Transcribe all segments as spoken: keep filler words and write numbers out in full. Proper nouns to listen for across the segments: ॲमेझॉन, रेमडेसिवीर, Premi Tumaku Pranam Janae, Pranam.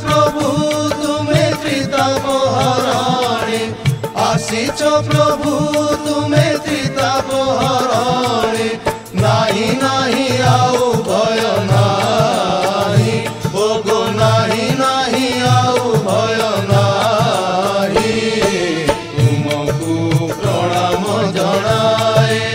प्रभु तुम्हें त्रिता बहाराणी आशीष प्रभु तुम्हें त्रिता बहाराणी नाही नाही आओ भय नाही भोगो नाही नाही आओ भय नाही तुमको प्रणाम जनाए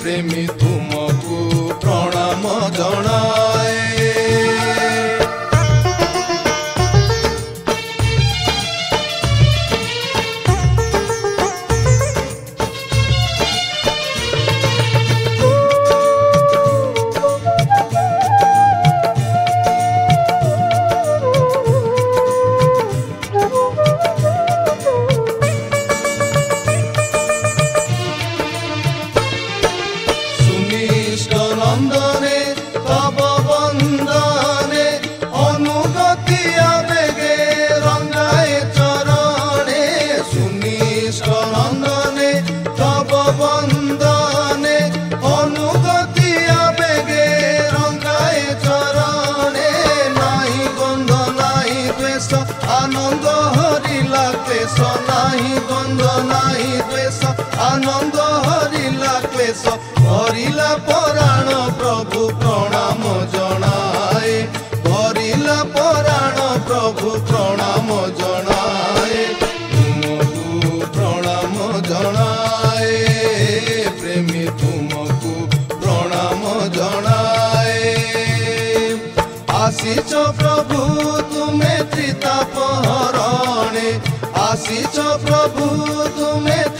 प्रेमी तुमको प्रणाम जनाए। शेष आनंद हरिला क्लेश हरिला पुराण प्रभु प्रणाम जनाए हरिला पुराण प्रभु प्रणाम जनाए तुमको प्रणाम जनाए प्रेमी तुमको प्रणाम जनाए आसीच प्रभु तुम्हें त्रितापहरणे आसीच प्रभु तुम्हें